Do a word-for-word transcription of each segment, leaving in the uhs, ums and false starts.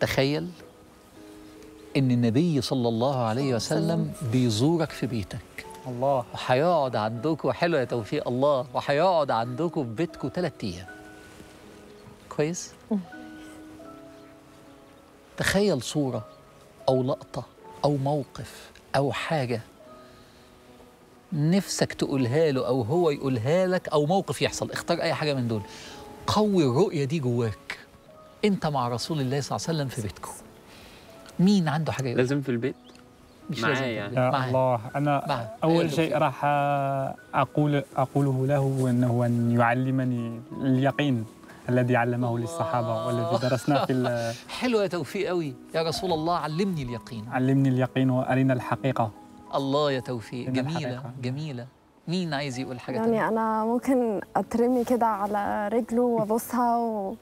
تخيل إن النبي صلى الله عليه وسلم بيزورك في بيتك. الله. وهيقعد عندكم، حلو يا توفيق، الله، وهيقعد عندكم في بيتكم ثلاث أيام. كويس؟ تخيل صورة أو لقطة أو موقف أو حاجة نفسك تقولها له أو هو يقولها لك أو موقف يحصل، اختار أي حاجة من دول. قوي الرؤية دي جواك. أنت مع رسول الله صلى الله عليه وسلم في بيتكم. مين عنده حاجة يقول؟ لازم في البيت؟ مش لازم في البيت. يا الله، أنا معايا. أول شيء راح أقول أقوله له أنه أن يعلمني اليقين الذي علمه للصحابة والذي درسناه في حلو يا توفيق قوي، يا رسول الله علمني اليقين. علمني اليقين وأرنا الحقيقة. الله يا توفيق، جميلة جميلة. مين عايز يقول حاجة؟ يعني تانية؟ أنا ممكن أترمي كده على رجله وأبوسها و...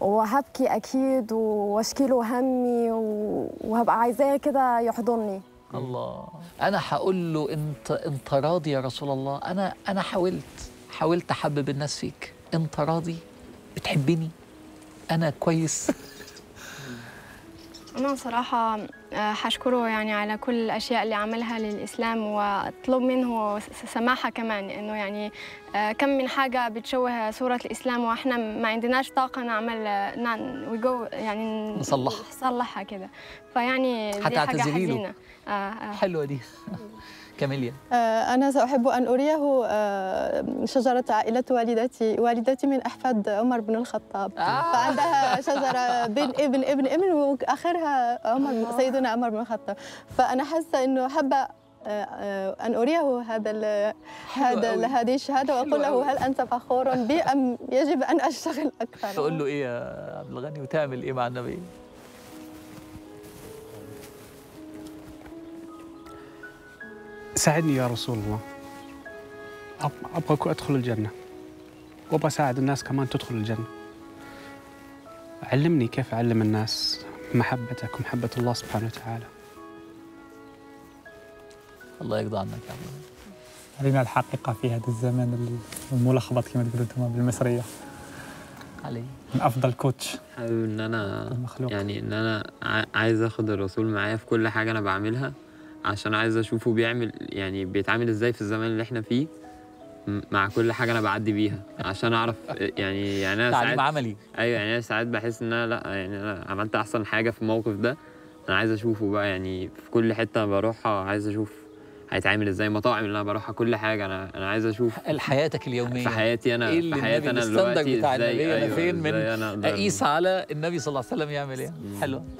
وهبكي أكيد وأشكي له همي و... وهبقى عايزاه كده يحضني. الله. أنا هقول له أنت أنت راضي يا رسول الله، أنا أنا حاولت حاولت أحبب الناس فيك، أنت راضي؟ بتحبني؟ أنا كويس؟ أنا صراحة هشكره يعني على كل الأشياء اللي عملها للإسلام، وأطلب منه سماحة كمان، إنه يعني كم من حاجة بتشوه صورة الإسلام وإحنا ما عندناش طاقة نعمل نان يعني نصلحها نصلحها كده، فيعني دي حاجة حزينة. آه آه. حلوة دي. كاميليا. أنا سأحب أن أريه شجرة عائلة والدتي، والدتي من أحفاد عمر بن الخطاب، آه. فعندها شجرة بين ابن ابن ابن وآخرها عمر، سيدنا عمر بن الخطاب، فأنا حاسة إنه حابة أن أريه هذا ال هذا ال هذه الشهادة، وأقول له هل أنت فخور بي أم يجب أن أشتغل أكثر؟ تقول له إيه يا عبد الغني وتعمل إيه مع النبي؟ ساعدني يا رسول الله، أبغى أدخل الجنة وأبغى أساعد الناس كمان تدخل الجنة. علمني كيف أعلم الناس محبتك ومحبة الله سبحانه وتعالى. الله يرضى عنك يا عمي. علينا الحقيقة في هذا الزمن الملخبط كما تقولوا أنتم بالمصرية. علي. من أفضل كوتش. حابب إن أنا المخلوق. يعني إن أنا عايز آخد الرسول معايا في كل حاجة أنا بعملها، عشان عايز اشوفه بيعمل يعني بيتعامل ازاي في الزمان اللي احنا فيه مع كل حاجه انا بعدي بيها، عشان اعرف يعني يعني انا تعليم عملي. ايوه يعني انا ساعات بحس ان انا لا يعني انا عملت احسن حاجه في الموقف ده، انا عايز اشوفه بقى يعني في كل حته بروحها، عايز اشوف هيتعامل ازاي، مطاعم اللي انا بروحها، كل حاجه انا انا عايز اشوف حياتك اليوميه، في حياتي انا، إيه في حياتي انا دلوقتي بتاع النبي، انا فين من اقيس على النبي صلى الله عليه وسلم يعمل ايه. حلو.